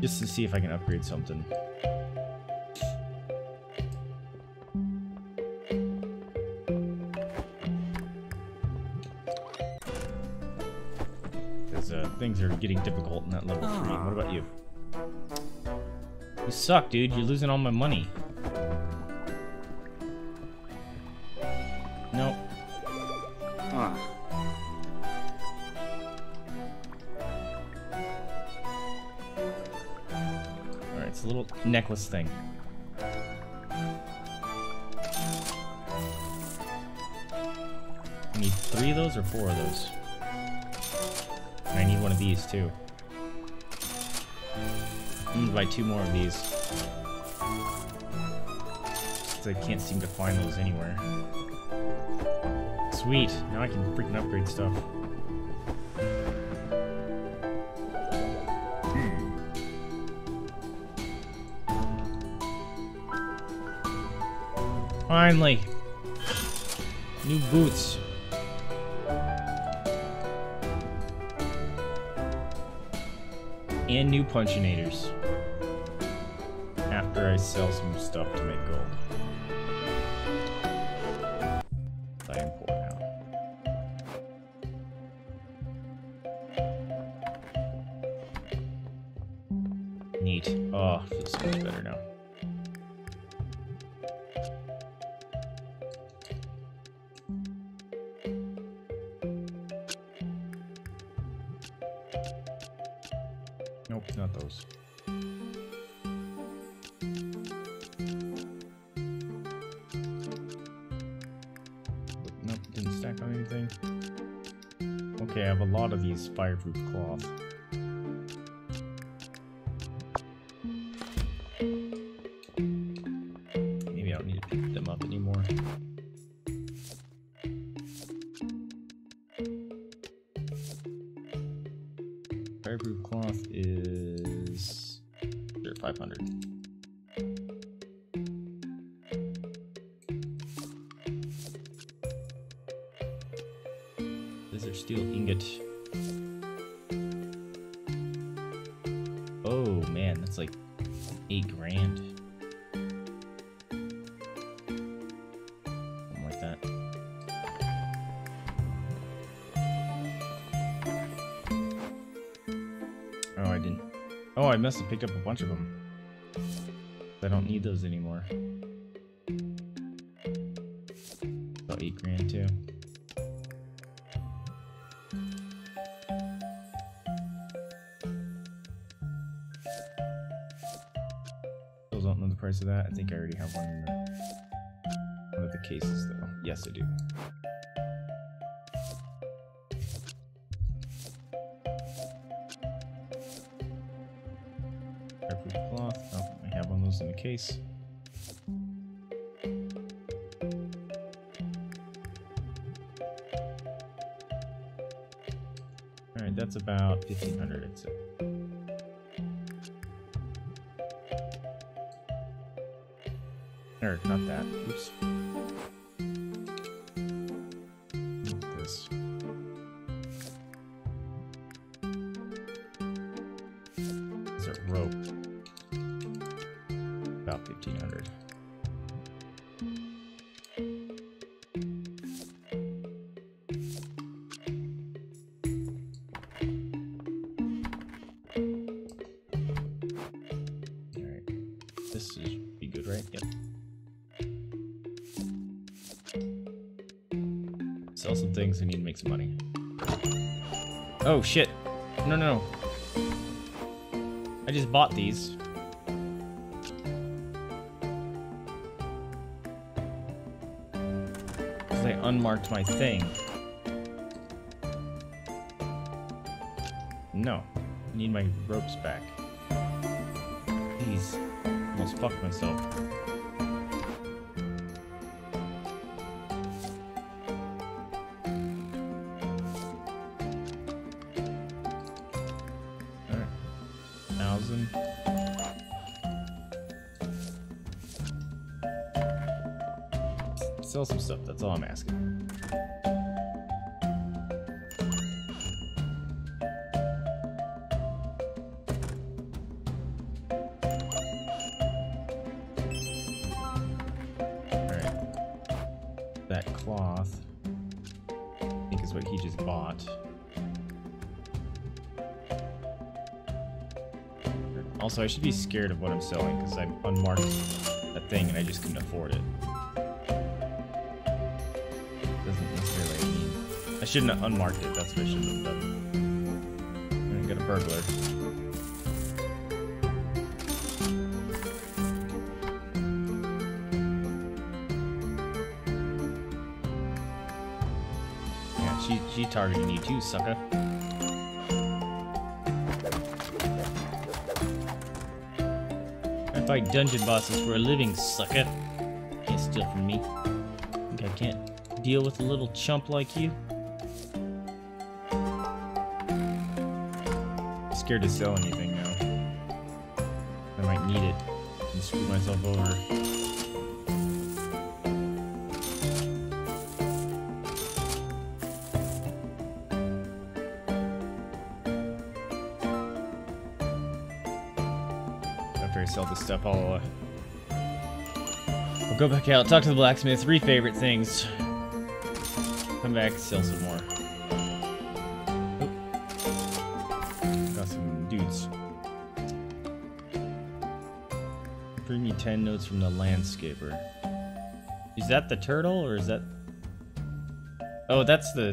just to see if I can upgrade something. Because things are getting difficult in that level 3. What about you? You suck, dude. You're losing all my money. Nope. Alright, it's a little necklace thing. I need 3 of those or 4 of those? And I need one of these, too. I'm gonna buy 2 more of these. Since I can't seem to find those anywhere. Sweet, now I can freaking upgrade stuff. Finally! New boots. And new punchinators. After I sell some stuff to make gold. I import out. Neat. Oh, feels so much better now. Nope, not those. Nope, didn't stack on anything. Okay, I have a lot of these fireproof cloth. Maybe I don't need to pick them up anymore. Fireproof cloth is 500. Is there steel ingot? Oh man, that's like 8 grand. Something like that. Oh, I didn't. Oh, I must have picked up a bunch of them. I don't need those anymore. About 8 grand too. Still don't know the price of that. I think I already have one in one of the cases though. Yes, I do. Cloth. Oh, I have one of those in the case. Alright, that's about 1500, I'd say. Or, not that. Oops. Not this. It's a rope. About 1500. All right, this is be good, right? Yep. Sell some things. I need to make some money. Oh shit! No. I just bought these. I unmarked my thing. No. I need my ropes back. Jeez. Almost fucked myself. Alright. 1000. Sell some stuff, that's all I'm asking. cloth, I think is what he just bought. Also, I should be scared of what I'm selling because I unmarked a thing and I just couldn't afford it. Doesn't necessarily mean I shouldn't have unmarked it. That's what I should have done. And I got a burglar. Yeah, she targeting you too, sucker. I fight dungeon bosses for a living, sucker. Can't steal from me. Think I can't deal with a little chump like you? I'm scared to sell anything now. I might need it and screw myself over. Sell this stuff, I'll go back out, talk to the blacksmith, three favorite things, come back, sell some more. Oh. Got some dudes. Bring me 10 notes from the landscaper. Is that the turtle, or is that... Oh, that's the...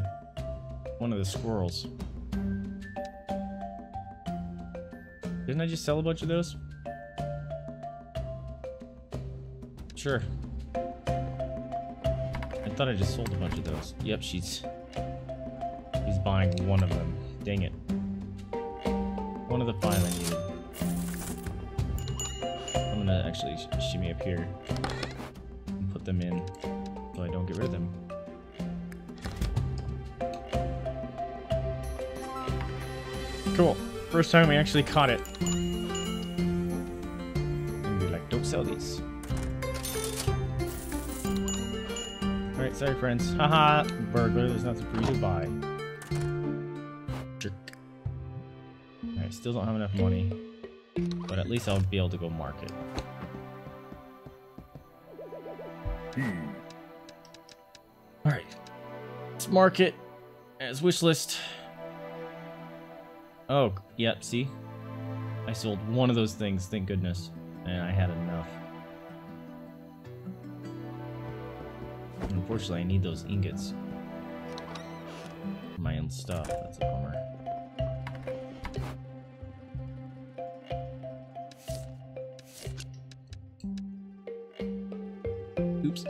one of the squirrels. Didn't I just sell a bunch of those? Sure. I thought I just sold a bunch of those. Yep, she's buying one of them. Dang it. One of the five I needed. I'm gonna actually shimmy up here and put them in so I don't get rid of them. Cool. First time we actually caught it. And we're like, don't sell these. Alright, sorry friends. Haha, burglar, there's nothing for you to buy. Jerk. Alright, still don't have enough money. But at least I'll be able to go market. Alright. Let's market as wish list. Oh, yep, see? I sold one of those things, thank goodness. And I had enough. Unfortunately, I need those ingots. My own stuff, that's a bummer. Oops.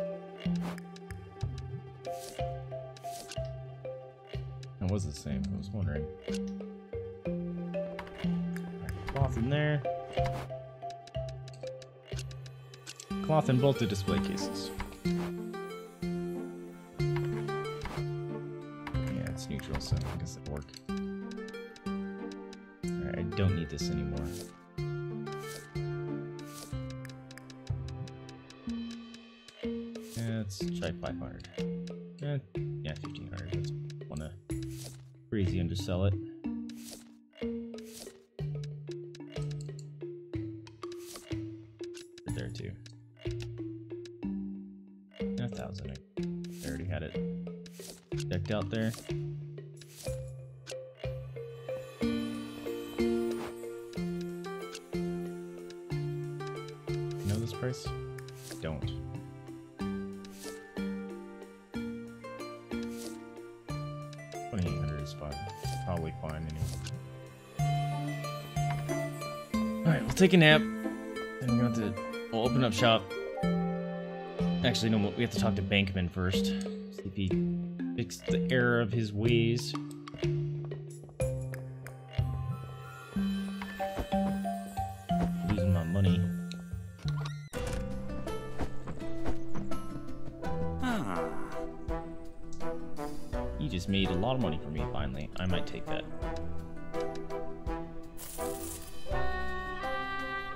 That was the same, I was wondering. Alright, cloth in there. Cloth in both the display cases. So I guess it'll work. Alright, I don't need this anymore. Let's try 500. Yeah, 1500. That's wanna crazy undersell it. Right there too. 1000. I already had it decked out there. Don't. $2,800 is fine. Probably fine anyway. Alright, we'll take a nap. Then we're going to we'll open up shop. Actually, no, we have to talk to Bankman first. See if he fixed the error of his ways. Made a lot of money for me finally. I might take that.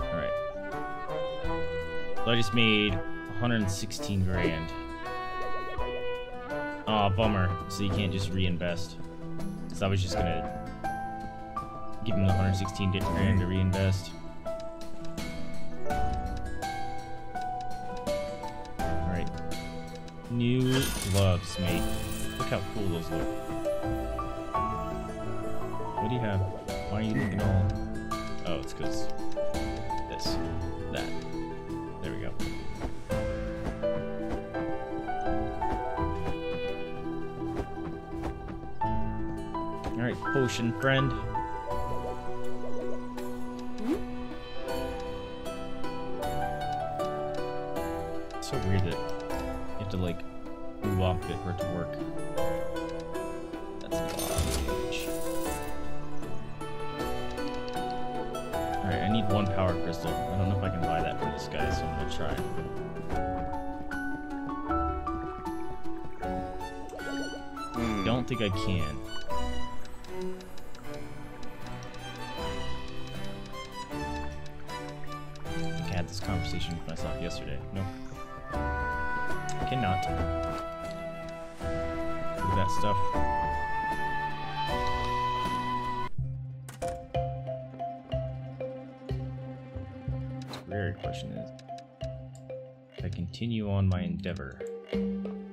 Alright. So I just made 116 grand. Aw, bummer. So you can't just reinvest. Because I was just gonna give him the 116 grand to reinvest. new gloves, mate. Look how cool those look. What do you have? Why are you looking all... Oh, it's because... This. That. There we go. Alright, potion friend. It's so weird that you have to, like, move off a bit for it to work. That's a lot of damage. Alright, I need one power crystal. I don't know if I can buy that for this guy, so I'm gonna try. I don't think I can. I think I had this conversation with myself yesterday. Nope. Cannot do that stuff. The very question is, if I continue on my endeavor and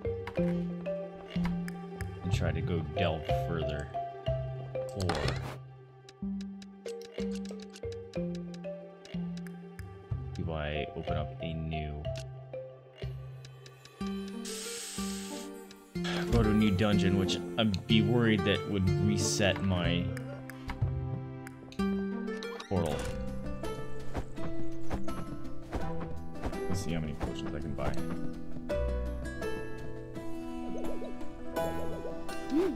try to go delve further, or do I open up a new? Go to a new dungeon, which I'd be worried that would reset my portal. Let's see how many potions I can buy. Yeah,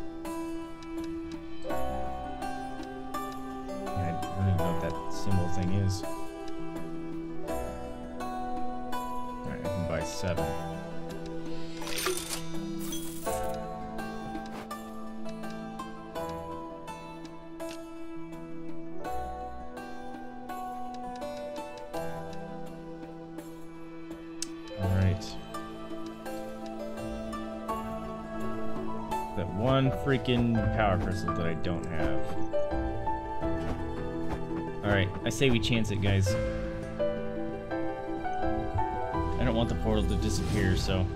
I don't even know what that symbol thing is. Alright, I can buy 7. Freaking power crystal that I don't have. Alright, I say we chance it, guys. I don't want the portal to disappear, so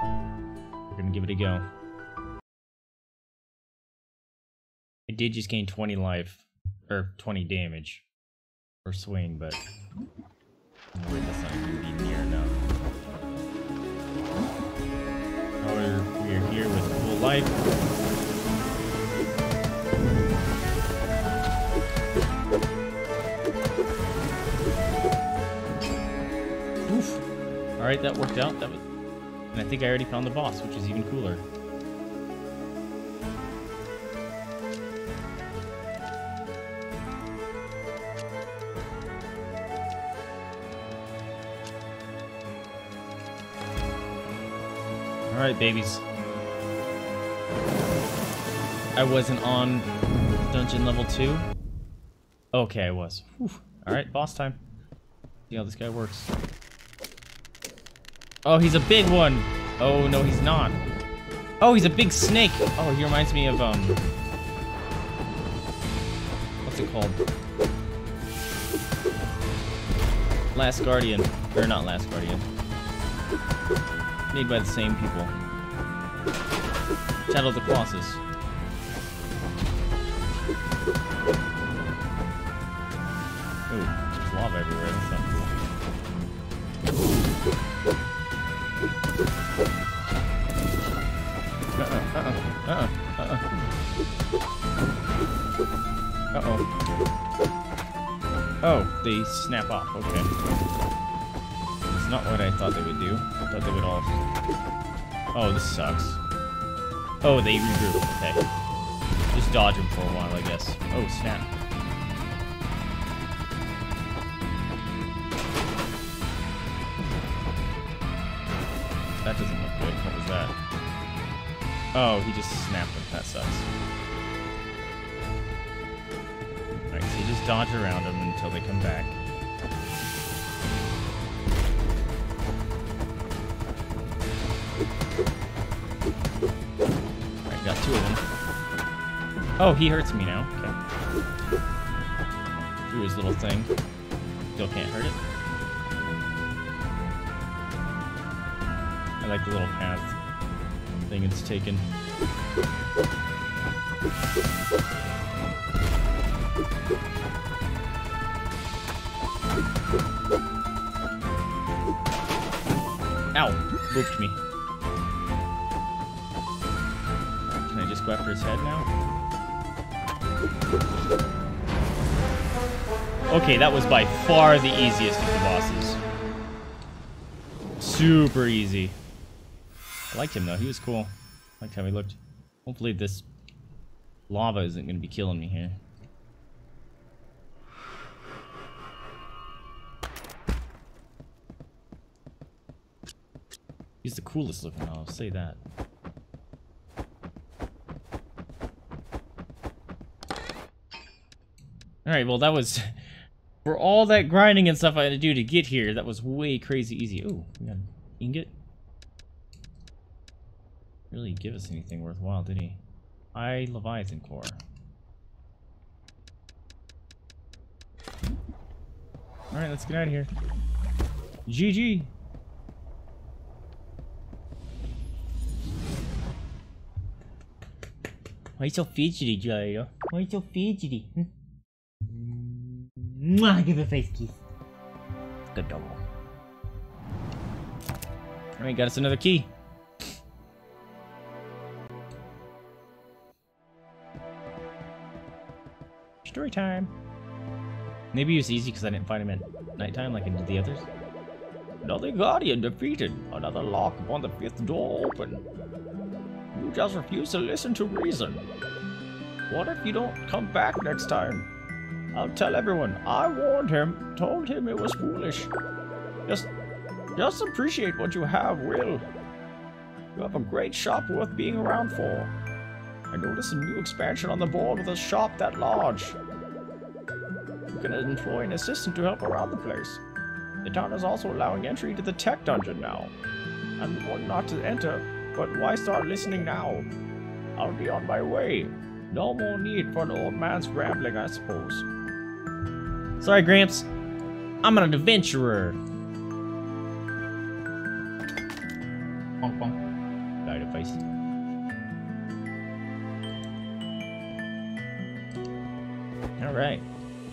we're gonna give it a go. I did just gain 20 life, or 20 damage per swing, but I'm worried that's not gonna be near enough. However, we are here with full life. Alright, that worked out. That was, and I think I already found the boss, which is even cooler. Alright, babies. I wasn't on dungeon level 2. Okay, I was. Alright, boss time. See how this guy works. Oh, he's a big one. Oh, no, he's not. Oh, he's a big snake. Oh, he reminds me of, what's it called? Last Guardian. Or not Last Guardian. Made by the same people. Shadow of the Colossus. Ooh, there's lava everywhere. That's not cool. Oh, they snap off, okay. It's not what I thought they would do. I thought they would all... Oh, this sucks. Oh, they regroup, okay. Just dodge them for a while, I guess. Oh, snap. That doesn't look good. What was that? Oh, he just snapped him. That sucks. Alright, so you just dodge around him until they come back. Alright, got 2 of them. Oh, he hurts me now. Okay. Through his little thing. Still can't hurt it. I like the little path thing it's taken. Ow! Booped me. Can I just go after his head now? Okay, that was by far the easiest of the bosses. Super easy. I liked him though, he was cool. I liked how he looked. Hopefully this lava isn't going to be killing me here. He's the coolest looking, I'll say that. Alright, well that was... For all that grinding and stuff I had to do to get here, that was way crazy easy. Ooh, we got an ingot. Really give us anything worthwhile, did he? I Leviathan Core. Alright, let's get out of here. GG! Why are you so fidgety, Jairo? Why are you so fidgety? Mwah! Give a face kiss. Good double. Alright, got us another key. Story time. Maybe it was easy because I didn't find him at nighttime like I did the others. Another Guardian defeated. Another lock upon the 5th door open. You just refuse to listen to reason. What if you don't come back next time? I'll tell everyone. I warned him, told him it was foolish. Just appreciate what you have, Will. You have a great shop worth being around for. I noticed a new expansion on the board with a shop that large. You can employ an assistant to help around the place. The town is also allowing entry to the tech dungeon now. I'm warned not to enter, but why start listening now? I'll be on my way. No more need for an old man's rambling, I suppose. Sorry, Gramps. I'm an adventurer. Bonk, bonk. Died of face. All right.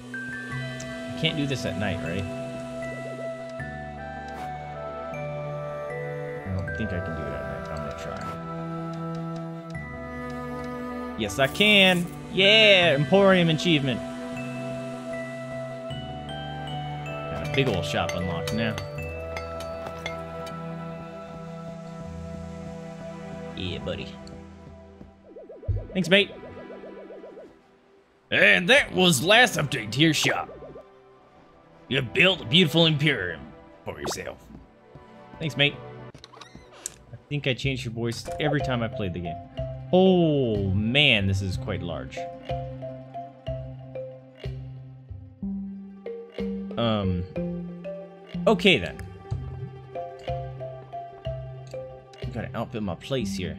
I can't do this at night, right? I don't think I can do it at night. I'm gonna try. Yes, I can. Yeah, Emporium achievement. Got a big old shop unlocked now. Yeah, buddy. Thanks, mate. And that was last update to your shop. You built a beautiful Imperium for yourself. Thanks, mate. I think I changed your voice every time I played the game. Oh, man, this is quite large. Okay, then. I'm gonna outfit my place here.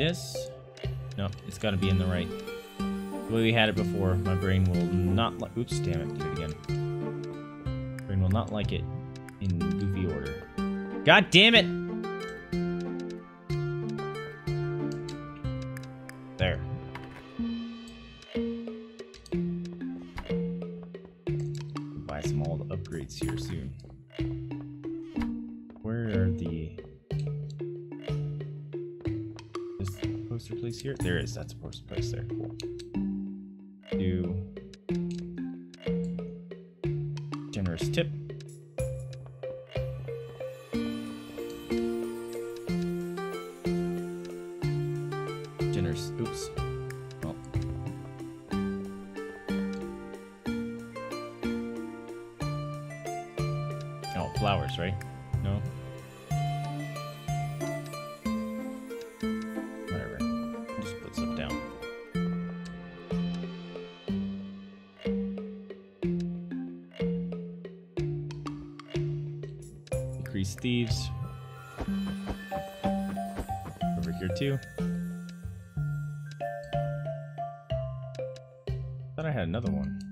This? No, it's got to be in the right. The way we had it before, my brain will not like. Oops, damn it, do it again. My brain will not like it in goofy order. God damn it! There. Buy some old upgrades here soon. Where are the? Place here? There is, that's a poster place there. Cool. Do generous tip. Generous, oops. Oh. Oh, flowers, right? No. Thieves over here too. Thought I had another one.